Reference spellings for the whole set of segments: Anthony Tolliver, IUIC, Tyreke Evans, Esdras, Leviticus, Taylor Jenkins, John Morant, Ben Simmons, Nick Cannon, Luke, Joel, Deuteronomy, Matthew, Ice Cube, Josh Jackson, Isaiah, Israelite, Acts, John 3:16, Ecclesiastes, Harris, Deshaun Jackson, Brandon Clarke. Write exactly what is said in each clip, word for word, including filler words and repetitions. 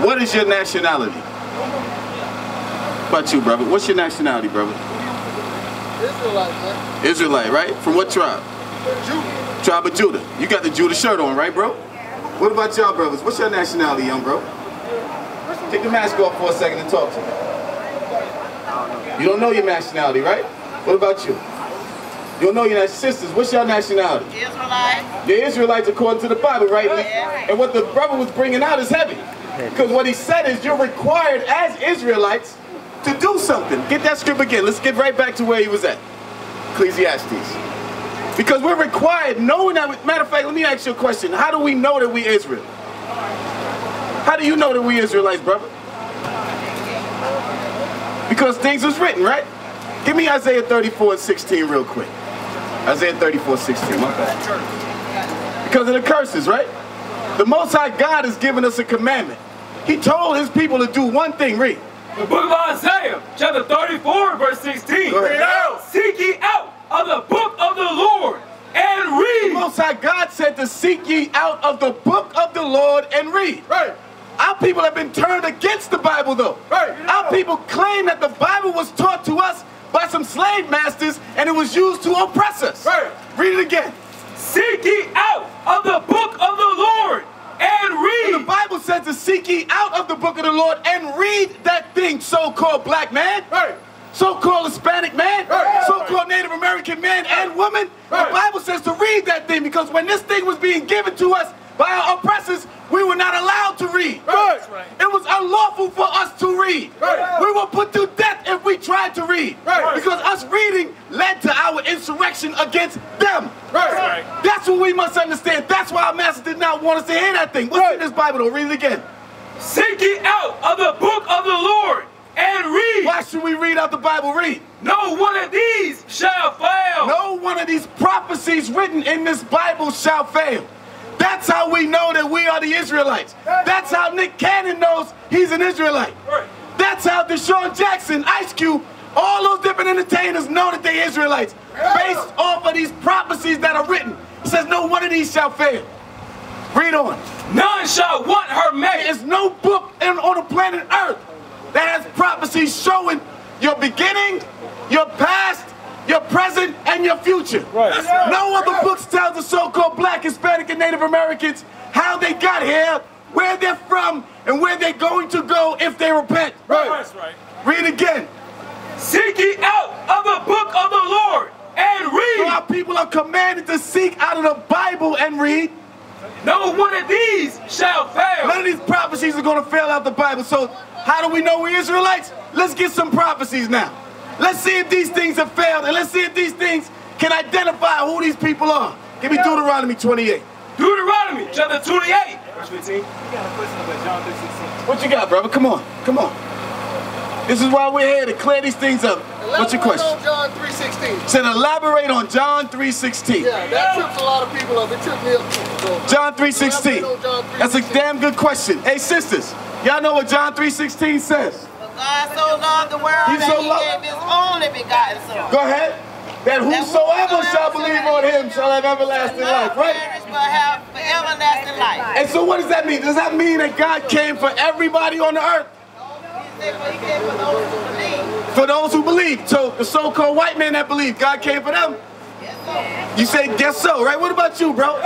What is your nationality? What about you, brother? What's your nationality, brother? Israelite, man. Israelite, right? From what tribe? Judah. Tribe of Judah. You got the Judah shirt on, right, bro? Yeah. What about y'all, brothers? What's your nationality, young bro? Take your mask off for a second and talk to me. I don't know. You don't know your nationality, right? What about you? You don't know your sisters. What's your nationality? Israelite. The Israelites according to the Bible, right? Yeah. And what the brother was bringing out is heavy. Because what he said is you're required as Israelites to do something. Get that script again. Let's get right back to where he was at. Ecclesiastes. Because we're required knowing that. We, matter of fact, let me ask you a question. How do we know that we Israel? How do you know that we Israelites, brother? Because things was written, right? Give me Isaiah thirty-four and sixteen real quick. Isaiah thirty-four, sixteen. My bad. Because of the curses, right? The Most High God has given us a commandment. He told his people to do one thing. Read. The book of Isaiah, chapter thirty-four, verse sixteen. Read out. Seek ye out of the book of the Lord and read. The Most High God said to seek ye out of the book of the Lord and read. Right. Our people have been turned against the Bible, though. Right. Our people claim that the Bible was taught to us by some slave masters and it was used to oppress us. Right. Read it again. Seek ye out of the book of the Lord and read. And the Bible says to seek ye out of the book of the Lord and read that thing, so-called black man, right, so-called Hispanic man, right, so-called Native American man and woman. Right. The Bible says to read that thing because when this thing was being given to us by our oppressors, we were not allowed to read. Right. Right. It was unlawful for us to read. Right. We were put to death if we tried to read. Right. Because us reading led to our insurrection against them. Right. Right. That's what we must understand. That's why our master did not want us to hear that thing. What's right in this Bible? Don't read it again. Seek ye out of the book of the Lord and read. Why should we read out the Bible? Read. No one of these shall fail. No one of these prophecies written in this Bible shall fail. That's how we know that we are the Israelites. That's how Nick Cannon knows he's an Israelite. That's how Deshaun Jackson, Ice Cube, all those different entertainers know that they're Israelites based off of these prophecies that are written. It says no one of these shall fail. Read on. None shall want her mate. There's no book on the planet Earth that has prophecies showing your beginning, your past, your present, and your future. Right. No other books tell the so-called black, Hispanic, and Native Americans how they got here, where they're from, and where they're going to go if they repent. Right. That's right. Read again. Seek ye out of the book of the Lord and read. So our people are commanded to seek out of the Bible and read. No one of these shall fail. None of these prophecies are going to fail out the Bible. So how do we know we're Israelites? Let's get some prophecies now. Let's see if these things have failed, and let's see if these things can identify who these people are. Give me Deuteronomy twenty-eight. Deuteronomy, chapter twenty-eight. Verse fifteen. You got a question about John three sixteen. What you got, brother? Come on, come on. This is why we're here, to clear these things up. Elaborate. What's your question? On John three sixteen. Said elaborate on John three sixteen. Yeah, that trips a lot of people up. It tripped me up too. So John three sixteen. That's a damn good question. Hey, sisters, y'all know what John three sixteen says? God so loved the world he that so he gave his only begotten son. Go ahead. That whosoever shall believe on him shall have everlasting life, right? But have everlasting life. And so what does that mean? Does that mean that God came for everybody on the earth? For those who believe. So the so-called white men that believe, God came for them? Yes, sir. You say, guess so, right? What about you, bro?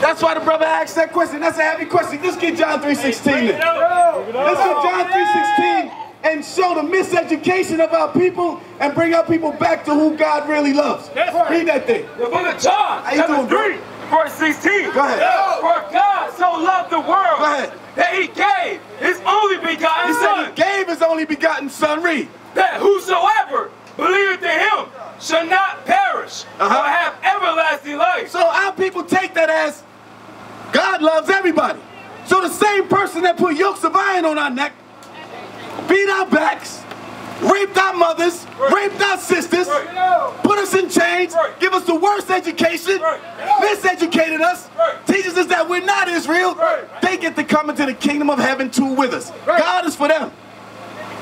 That's why the brother asked that question. That's a heavy question. Let's get John three sixteen in. Let's get John three sixteen and show the miseducation of our people and bring our people back to who God really loves. Read that thing. The book of John, chapter three, verse sixteen. Go ahead. For God so loved the world that he gave his only begotten son. He said he gave his only begotten son. Read. That whosoever believeth in him shall not perish uh-huh. or have everlasting life. So our people take that as God loves everybody. So the same person that put yokes of iron on our neck, beat our backs, raped our mothers, right. raped our sisters, right. put us in chains, right. give us the worst education, right. miseducated us, right. teaches us that we're not Israel, right. they get to come into the kingdom of heaven too with us. Right. God is for them.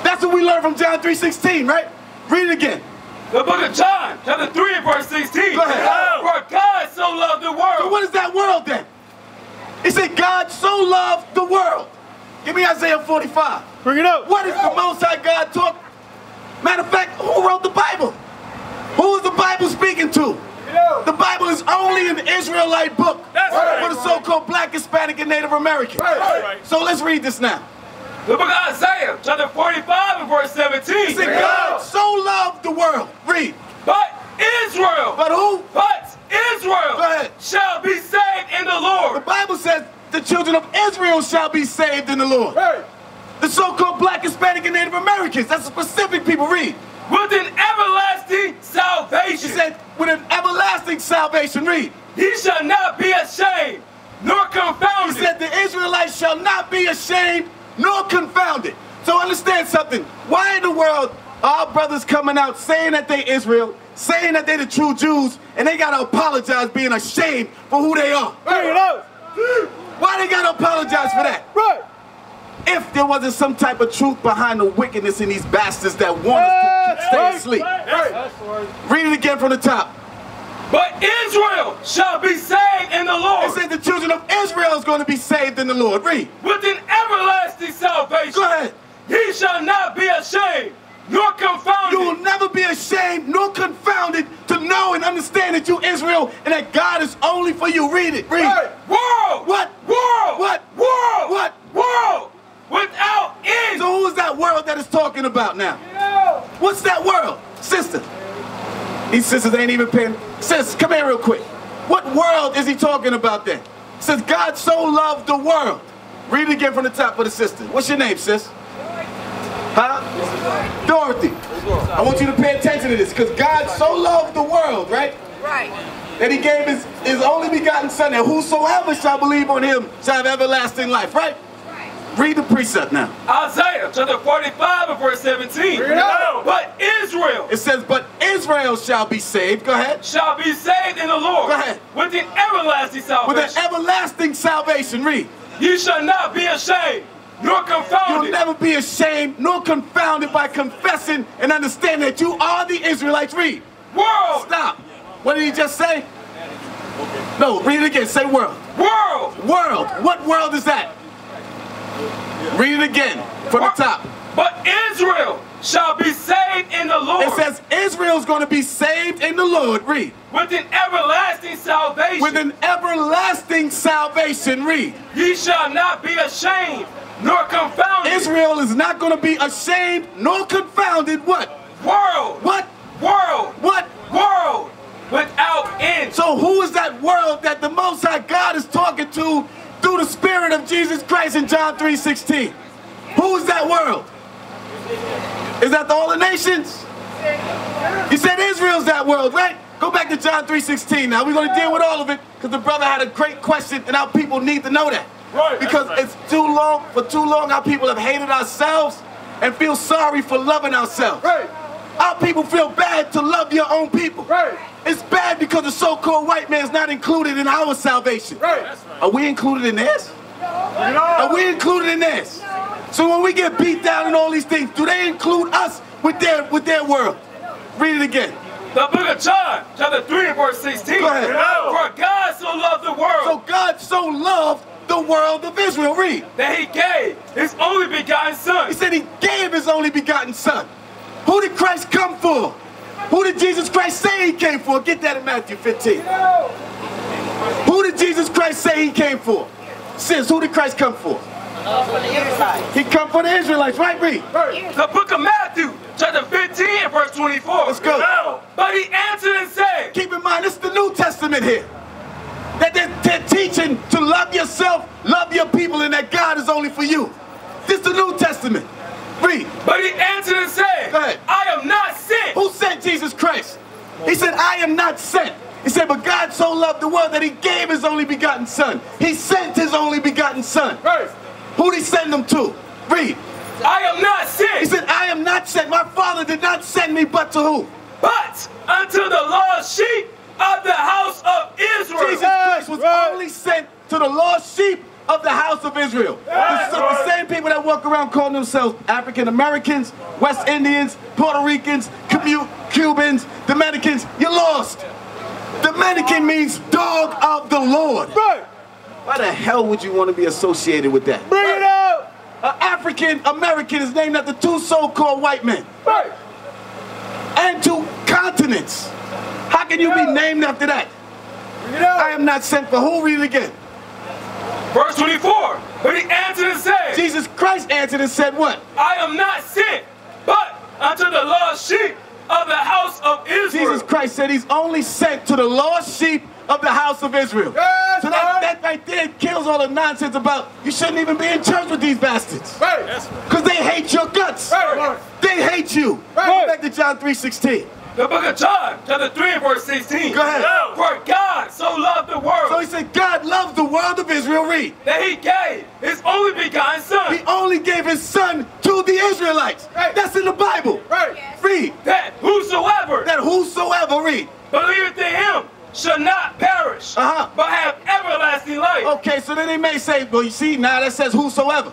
That's what we learned from John three sixteen, right? Read it again. The book of John, chapter three, verse sixteen. Go ahead. For God so loved the world. So what is that world then? It said God so Give me Isaiah forty-five. Bring it up. What is the Most High God talking? Matter of fact, who wrote the Bible? Who is the Bible speaking to? The Bible is only an Israelite book. That's right. For the so-called black, Hispanic, and Native American. Right. Right. So let's read this now. The book of Isaiah, chapter forty-five and verse seventeen. He said, God so loved the world. Read. But Israel. But who? But Israel. Go ahead. Shall be saved in the Lord. The Bible says the children of Israel shall be saved in the Lord. Right. The so-called black, Hispanic, and Native Americans. That's the specific people. Read. With an everlasting salvation. He said, with an everlasting salvation. Read. He shall not be ashamed, nor confounded. He said, the Israelites shall not be ashamed, nor confounded. So understand something. Why in the world are our brothers coming out saying that they Israel, saying that they the true Jews, and they gotta apologize being ashamed for who they are? Bring it up. Why they gotta apologize for that? Right. If there wasn't some type of truth behind the wickedness in these bastards that want us to stay asleep. Read it again from the top. But Israel shall be saved in the Lord. It said the children of Israel is going to be saved in the Lord. Read. With an everlasting salvation. Go ahead. Ye shall not be ashamed, nor confounded. You will never be ashamed, nor confounded, to know and understand that you Israel and that God is only for you. Read it. Read. Right. World. What? World. What? World. What? World. Without end. So who is that world that is talking about now? Yeah. What's that world? Sister. These sisters ain't even paying. Sis, come here real quick. What world is he talking about then? It says God so loved the world. Read it again from the top for the sister. What's your name, sis? Huh? Dorothy. I want you to pay attention to this, because God so loved the world, right? Right. That he gave his, his only begotten son, that whosoever shall believe on him shall have everlasting life, right? Read the precept now. Isaiah chapter forty-five and verse seventeen. No. But Israel. It says, but Israel shall be saved. Go ahead. Shall be saved in the Lord. Go ahead. With an everlasting salvation. With an everlasting salvation. Read. You shall not be ashamed, nor confounded. You'll never be ashamed, nor confounded, by confessing and understanding that you are the Israelites. Read. World. Stop. What did he just say? No, read it again. Say world. World. World. What world is that? Read it again from the top. But Israel shall be saved in the Lord. It says Israel's going to be saved in the Lord. Read. With an everlasting salvation. With an everlasting salvation. Read. Ye shall not be ashamed, nor confounded. Israel is not going to be ashamed, nor confounded. What? World. What? World. What? World. Without end. So who is that world that the Most High God is talking to through the Spirit of Jesus Christ in John three sixteen. Who is that world? Is that the, all the nations? You said Israel's that world, right? Go back to John three sixteen now. We're going to deal with all of it, because the brother had a great question, and our people need to know that. Right. Because right. It's too long, for too long our people have hated ourselves and feel sorry for loving ourselves. Right. Our people feel bad to love your own people. Right. It's bad because the so-called white man is not included in our salvation. Right. Right. Are we included in this? No. Are we included in this? No. So when we get beat down and all these things, do they include us with their with their world? Read it again. The book of John, chapter three and verse sixteen. Go ahead. No. For God so loved the world. So God so loved the world of Israel. Read. That he gave his only begotten son. He said he gave his only begotten son. Who did Christ come for? Who did Jesus Christ say he came for? Get that in Matthew fifteen. Who did Jesus Christ say he came for? Sis, who did Christ come for? For the Israelites. He come for the Israelites, right? Read. The book of Matthew, chapter fifteen and verse twenty-four. Let's go. But he answered and said. Keep in mind, this is the New Testament here. That they're, they're teaching to love yourself, love your people, and that God is only for you. This is the New Testament. Read. But he answered and said, go ahead. I am not sent. Who sent Jesus Christ? He said, I am not sent. He said, but God so loved the world that he gave his only begotten son. He sent his only begotten son. Right. Who did he send them to? Read. I am not sent. He said, I am not sent. My father did not send me, but to who? But unto the lost sheep of the house of Israel. Jesus Christ was right. only sent to the lost sheep of the house of Israel. Yes, the, the same people that walk around calling themselves African Americans, West Indians, Puerto Ricans, Cumu Cubans, Dominicans, you're lost. Dominican means dog of the Lord. Right. Why the hell would you want to be associated with that? Bring right. it out. an African American is named after two so-called white men. Right. And two continents. How can you be named after that? I am not sent for who? Read it again. Verse twenty-four. But he answered and said. Jesus Christ answered and said what? I am not sent, but unto the lost sheep of the house of Israel. Jesus Christ said he's only sent to the lost sheep of the house of Israel. Yes, so that, that right there kills all the nonsense about you shouldn't even be in church with these bastards. Right. Because they hate your guts. Right. They hate you. Right. Go back to John three sixteen. The book of John, chapter three, verse sixteen. Go ahead. For God so loved the world. So he said God loved the world of Israel, read. That he gave his only begotten son. He only gave his son to the Israelites. Right. That's in the Bible. Right. Yes. Read. That whosoever. That whosoever, read. Believeth in him shall not perish, uh-huh. but have everlasting life. Okay, so then they may say, well, you see, now that says whosoever.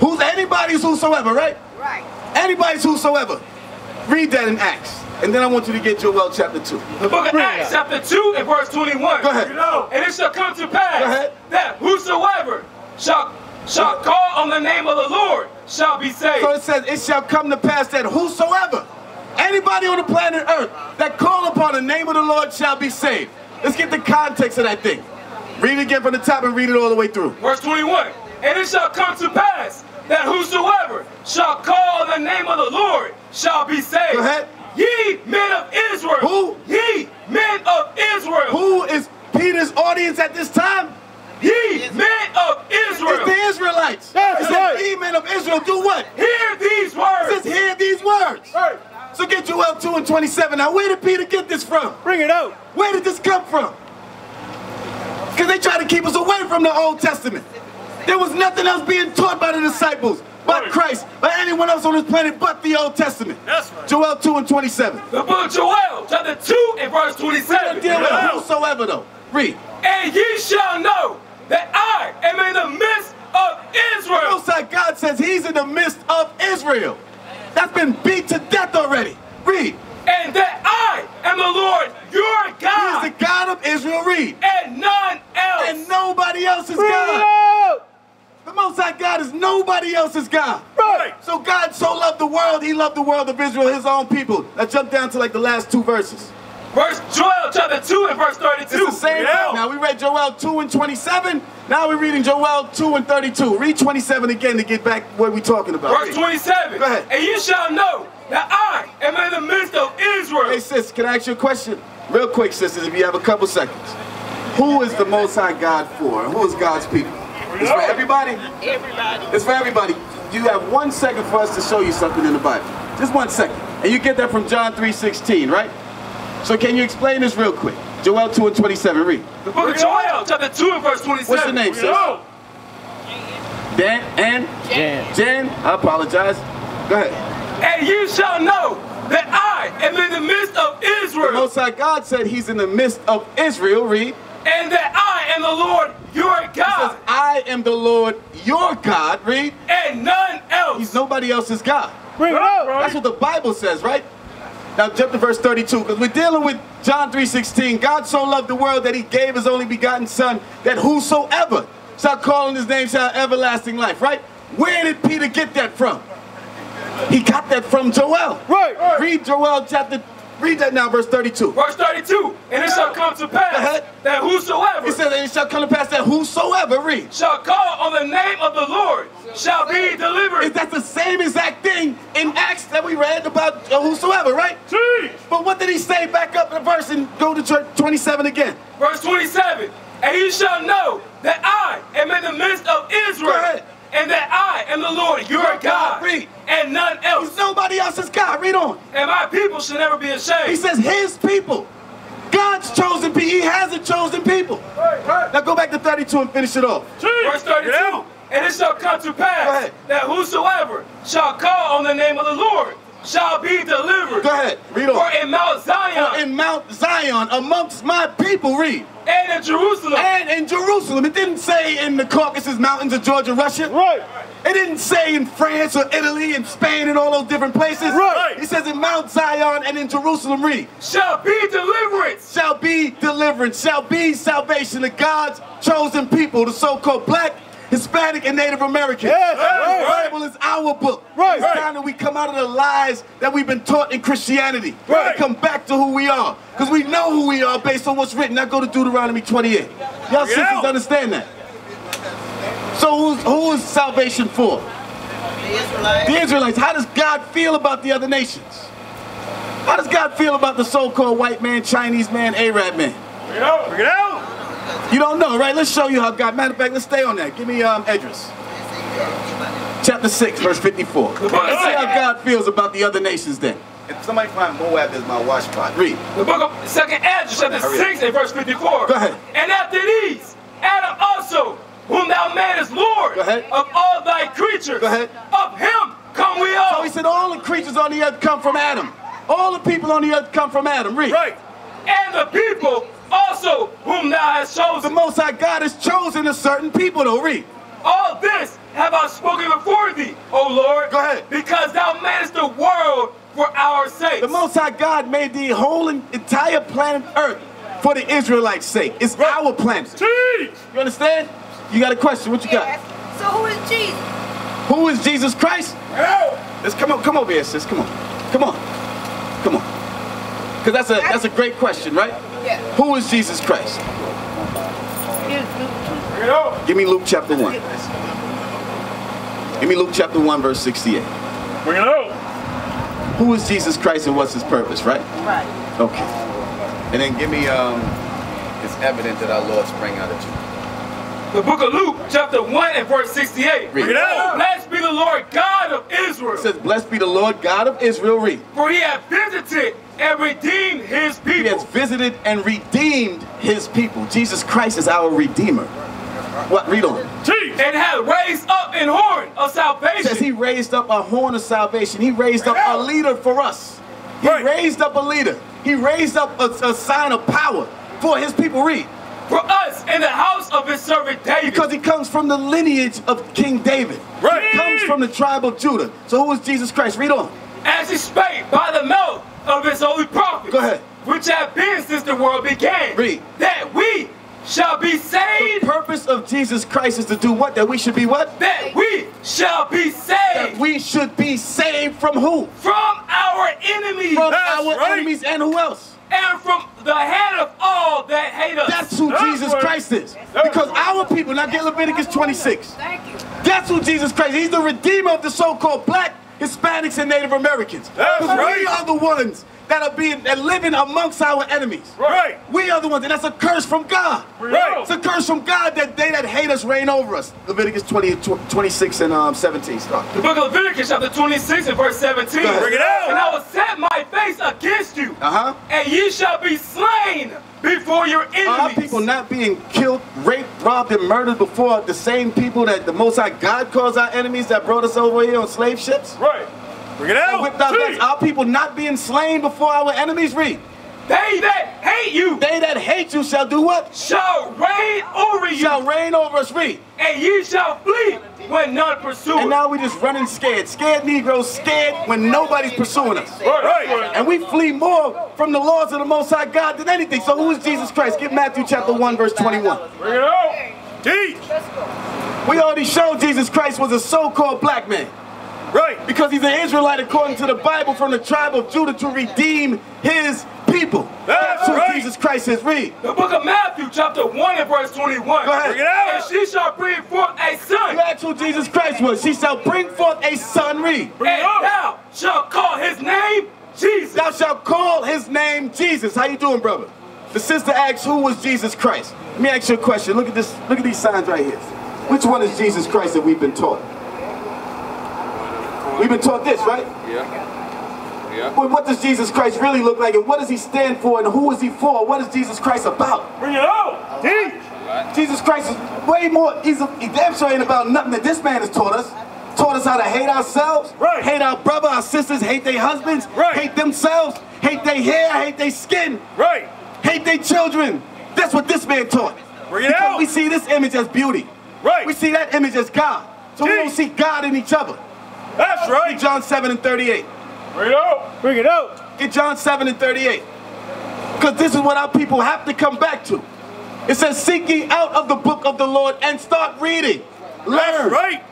Who's, anybody's whosoever, right? Right. Anybody's whosoever. Read that in Acts. And then I want you to get Joel chapter two. The book of Acts, chapter two and verse twenty-one. Go ahead. You know, and it shall come to pass that whosoever shall, shall call on the name of the Lord shall be saved. So it says, it shall come to pass that whosoever, anybody on the planet Earth that call upon the name of the Lord shall be saved. Let's get the context of that thing. Read it again from the top and read it all the way through. Verse twenty-one. And it shall come to pass that whosoever shall call on the name of the Lord shall be saved. Go ahead. Ye men of Israel. Who? Ye men of Israel. Who is Peter's audience at this time? Ye men of Israel. It's the Israelites. That's it says, right. Ye men of Israel, do what? Hear these words. It says, hear these words. Right. So get Joel two and twenty-seven. Now, where did Peter get this from? Bring it out. Where did this come from? Because they try to keep us away from the Old Testament. There was nothing else being taught by the disciples, but Christ, by anyone else on this planet but the Old Testament. That's right. Joel two and twenty-seven. The book of Joel, chapter two and verse twenty-seven. We don't deal with whosoever though. Read. And ye shall know that I am in the midst of Israel. Most High God says he's in the midst of Israel. That's been beat to death already. Read. And that I am the Lord your God. He is the God of Israel. Read. And none else. And nobody else is God. The Most High God is nobody else's God. Right. So God so loved the world, he loved the world of Israel, his own people. Now jump down to like the last two verses. Verse Joel, chapter two and verse thirty-two. It's the same yeah. thing. Now we read Joel two and twenty-seven. Now we're reading Joel two and thirty-two. Read twenty-seven again to get back what we're talking about. Verse twenty-seven. Go ahead. And you shall know that I am in the midst of Israel. Hey sis, can I ask you a question? Real quick, sisters, if you have a couple seconds. Who is the Most High God for? Who is God's people? It's for everybody? Everybody. It's for everybody. You have one second for us to show you something in the Bible. Just one second. And you get that from John three sixteen, right? So can you explain this real quick? Joel two and twenty-seven, read. The book of Joel, chapter two and verse twenty-seven. What's your name, sis? Dan and? Jan. Jan, I apologize. Go ahead. And you shall know that I am in the midst of Israel. The Most High God said he's in the midst of Israel, read. And that I am the Lord your God. He says, I am the Lord your God, read. And none else. He's nobody else's God. Read. That's what the Bible says, right? Now jump to verse thirty-two, because we're dealing with John three sixteen. God so loved the world that he gave his only begotten son, that whosoever shall call on his name shall have everlasting life, right? Where did Peter get that from? He got that from Joel. Right. right. Read Joel chapter, read that now, verse thirty-two. Verse thirty-two, and it shall come to pass that whosoever. It says, and it shall come to pass that whosoever, read. Shall call on the name of the Lord shall be delivered. Is that the same exact thing in Acts that we read about whosoever, right? Jeez. But what did he say? Back up in the verse and go to twenty-seven again. Verse twenty-seven, and you shall know that I am in the midst of Israel, and that I am the Lord your God, God. Read. And none else. He's nobody else is God. Read on. And my people should never be ashamed. He says his people. God's chosen people. He has a chosen people. Right, right. Now go back to thirty-two and finish it off. Jeez. Verse thirty-two. Yeah. And it shall come to pass that whosoever shall call on the name of the Lord shall be delivered. Go ahead. Read on. For in Mount Zion. For in Mount Zion amongst my people. Read. And in Jerusalem. And in Jerusalem. It didn't say in the Caucasus Mountains of Georgia, Russia. Right. It didn't say in France or Italy and Spain and all those different places. Right. It says in Mount Zion and in Jerusalem. Read. Shall be deliverance. Shall be deliverance. Shall be salvation to God's chosen people, the so-called black Hispanic and Native American. Yes, right, right. The Bible is our book. Right, it's time that we come out of the lies that we've been taught in Christianity. Right. And come back to who we are. Because we know who we are based on what's written. Now go to Deuteronomy twenty-eight. Y'all sisters out. Understand that. So who's, who is salvation for? The Israelites. The Israelites. How does God feel about the other nations? How does God feel about the so-called white man, Chinese man, Arab man? Bring it out. Bring it out. You don't know, right? Let's show you how God. Matter of fact, let's stay on that. Give me um, Esdras. Chapter six, verse fifty-four. Let's see how God feels about the other nations then. If somebody find Moab as my washpot, read. The book of second Esdras, chapter six, and verse fifty-four. Go ahead. And after these, Adam also, whom thou madest Lord of all thy creatures. Go ahead. Of him come we all. So he said all the creatures on the earth come from Adam. All the people on the earth come from Adam. Read. Right. And the people also whom thou hast chosen. The Most High God has chosen a certain people, though. Read. All this have I spoken before thee, O Lord. Go ahead. Because thou madest the world for our sake. The Most High God made the whole entire planet Earth for the Israelites' sake. It's right. Our planet. Teach. You understand? You got a question? What you yes. got? So who is Jesus? Who is Jesus Christ? Yeah. Let's come on, come over here, sis. Come on, come on, come on. Because that's a that's a great question, right? Yeah. Who is Jesus Christ? Give me Luke chapter one. Give me Luke chapter one, verse sixty-eight. Bring it out. Who is Jesus Christ and what's his purpose, right? Right. Okay. And then give me, um, it's evident that our Lord sprang out of you. The book of Luke, chapter one and verse sixty-eight. Read. Bring it out. Blessed be the Lord God of Israel. It says, blessed be the Lord God of Israel. Read. For he hath visited and redeemed his people. He has visited and redeemed his people. Jesus Christ is our Redeemer. What? Read on. Jeez. And hath raised up an horn of salvation. Says he raised up a horn of salvation. He raised up a leader for us. He right. raised up a leader. He raised up a, a sign of power for his people. Read. For us in the house of his servant David. Because he comes from the lineage of King David. Right. He comes from the tribe of Judah. So who is Jesus Christ? Read on. As he spake by the mouth of his holy prophets. Go ahead. Which have been since the world began. Read. That we shall be saved. The purpose of Jesus Christ is to do what? That we should be what? That we shall be saved. That we should be saved from who? From our enemies. From That's our right. enemies and who else? And from the head of all that hate us. That's who That's Jesus right. Christ is. That's because right. our people, now get Leviticus twenty-six. Thank you. That's who Jesus Christ is. He's the Redeemer of the so-called black Hispanics and Native Americans. That's right. We are the ones that are being that living amongst our enemies. Right. We are the ones, and that's a curse from God. Right. It's a curse from God that they that hate us reign over us. Leviticus twenty-six and seventeen. Start. The book of Leviticus chapter twenty-six and verse seventeen. Bring it out. And I will set my face against you, uh-huh. and ye shall be slain before your enemies. Our people not being killed, raped, robbed, and murdered before the same people that the Most High God calls our enemies that brought us over here on slave ships. Right. Bring it out. Our, our people not being slain before our enemies. Read. They that hate you. They that hate you shall do what? Shall reign over you. Shall reign over us. Read. And ye shall flee when none pursue. And now we just running scared. Scared Negroes, scared when nobody's pursuing us. Right, right. And we flee more from the laws of the Most High God than anything. So who is Jesus Christ? Get Matthew chapter one, verse twenty-one. Bring it out. Deep. We already showed Jesus Christ was a so-called black man. Right. Because he's an Israelite according to the Bible from the tribe of Judah to redeem his people. That's, That's who right. Jesus Christ is. Read. The book of Matthew chapter one and verse twenty-one. Go ahead. Bring it out. And she shall bring forth a son. That's who Jesus Christ was. She shall bring forth a son. Read. Bring and it thou shalt call his name Jesus. Thou shalt call his name Jesus. How you doing, brother? The sister asks, who was Jesus Christ? Let me ask you a question. Look at this. Look at these signs right here. Which one is Jesus Christ that we've been taught? We've been taught this, right? Yeah. Yeah. Well, what does Jesus Christ really look like, and what does he stand for, and who is he for? What is Jesus Christ about? Bring it out! Right. Jesus Christ is way more, he's a, he damn sure ain't about nothing that this man has taught us. Taught us how to hate ourselves, right. hate our brother, our sisters, hate their husbands, right. hate themselves, hate their hair, hate their skin, right. hate their children. That's what this man taught. Bring it because out! We see this image as beauty. Right. We see that image as God. So Jeez. We don't see God in each other. That's right. John seven and thirty-eight. Bring it out. Bring it out. Get John seven and thirty-eight. Because this is what our people have to come back to. It says, seek ye out of the book of the Lord and start reading. Learn. That's right.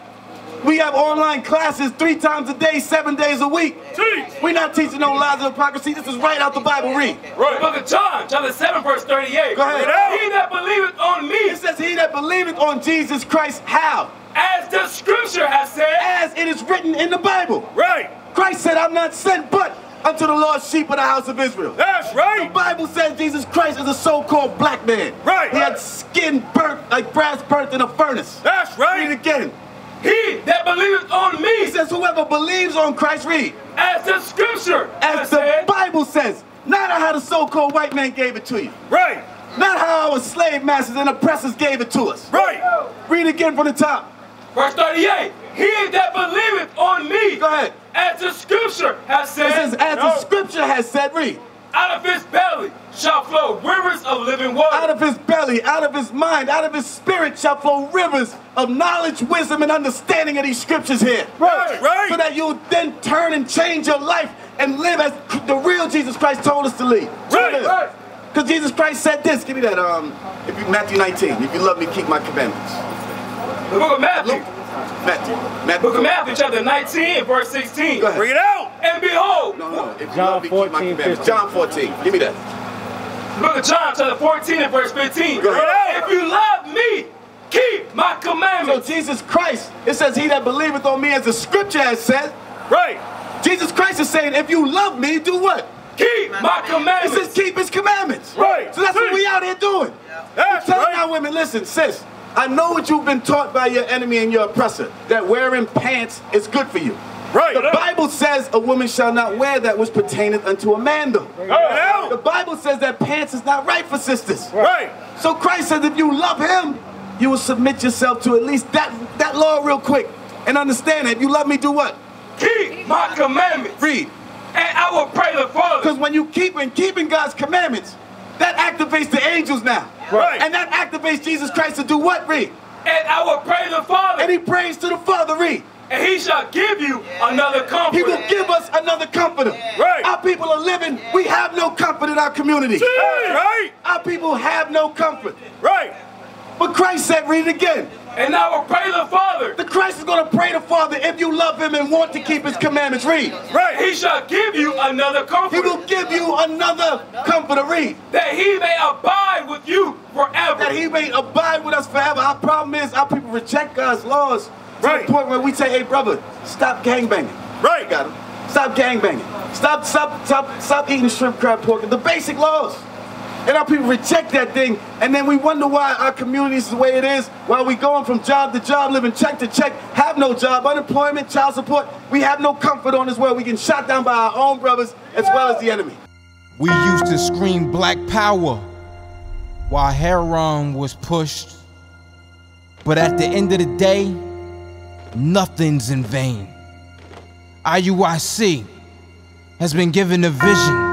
We have online classes three times a day, seven days a week. Teach. We're not teaching no lies and hypocrisy. This is right out the Bible. Read. Right. Book of John, chapter seven, verse thirty-eight. Go ahead. He that believeth on me. It says he that believeth on Jesus Christ. How? As the scripture has said. As it is written in the Bible. Right. Christ said, I'm not sent but unto the lost sheep of the house of Israel. That's right. The Bible says Jesus Christ is a so-called black man. Right. He had skin burnt, like brass burnt in a furnace. That's right. Read it again. He that believeth on me. He says whoever believes on Christ, read. As the scripture. As the said. Bible says. Not how the so-called white man gave it to you. Right. Not how our slave masters and oppressors gave it to us. Right. Read again from the top. Verse thirty-eight. He that believeth on me. Go ahead. As the scripture has said. It says as no. the scripture has said, read. Out of his belly shall flow rivers of living water. Out of his belly, out of his mind, out of his spirit shall flow rivers of knowledge, wisdom, and understanding of these scriptures here. Right, right. So that you'll then turn and change your life and live as the real Jesus Christ told us to live. Right, to right. Because Jesus Christ said this. Give me that. Um, if you, Matthew nineteen. If you love me, keep my commandments. The book of Matthew. Luke. Matthew. Matthew. Book of Matthew, chapter nineteen, verse sixteen. Bring it out. And behold. No, no, no. If John fourteen, fifteen. John fourteen. Give me that. Book of John, chapter fourteen, and verse fifteen. Bring it out. If you love me, keep my commandments. So Jesus Christ, it says, he that believeth on me, as the scripture has said. Right. Jesus Christ is saying, if you love me, do what? Keep my commandments. It says keep his commandments. Right. So that's what we out here doing. Yeah. That's We're telling right. our women, listen, sis. I know what you've been taught by your enemy and your oppressor, that wearing pants is good for you. Right. The Bible says a woman shall not wear that which pertaineth unto a man though. Right. The Bible says that pants is not right for sisters. Right. So Christ says if you love him, you will submit yourself to at least that, that law real quick and understand that if you love me, do what? Keep my commandments. Read. And I will pray the Father. Because when you keep and keeping God's commandments, that activates the angels now. Right. And that activates Jesus Christ to do what? Read. And I will pray the Father. And he prays to the Father. Read. And he shall give you yeah. another comforter. He will yeah. give us another comforter. Yeah. Right. Our people are living. Yeah. We have no comfort in our community. That's right. Our people have no comfort. Right. But Christ said, read it again. And I will pray the Father. The Christ is going to pray the Father if you love him and want to keep his commandments. Read. Right. He shall give you another comforter. He will give you another comforter. Read. That he may abide with you forever. That he may abide with us forever. Our problem is our people reject God's laws right. to the point where we say, hey, brother, stop gangbanging. Right. Got him. Stop gangbanging. Stop, stop, stop, stop eating shrimp, crab, pork. The basic laws. And our people reject that thing, and then we wonder why our community is the way it is, why we going from job to job, living check to check, have no job, unemployment, child support. We have no comfort on this world. We get shot down by our own brothers as well as the enemy. We used to scream black power while Heron was pushed. But at the end of the day, nothing's in vain. I U I C has been given a vision.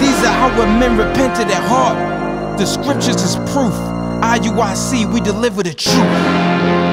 These are our men repented at heart. The scriptures is proof. I U I C, we deliver the truth.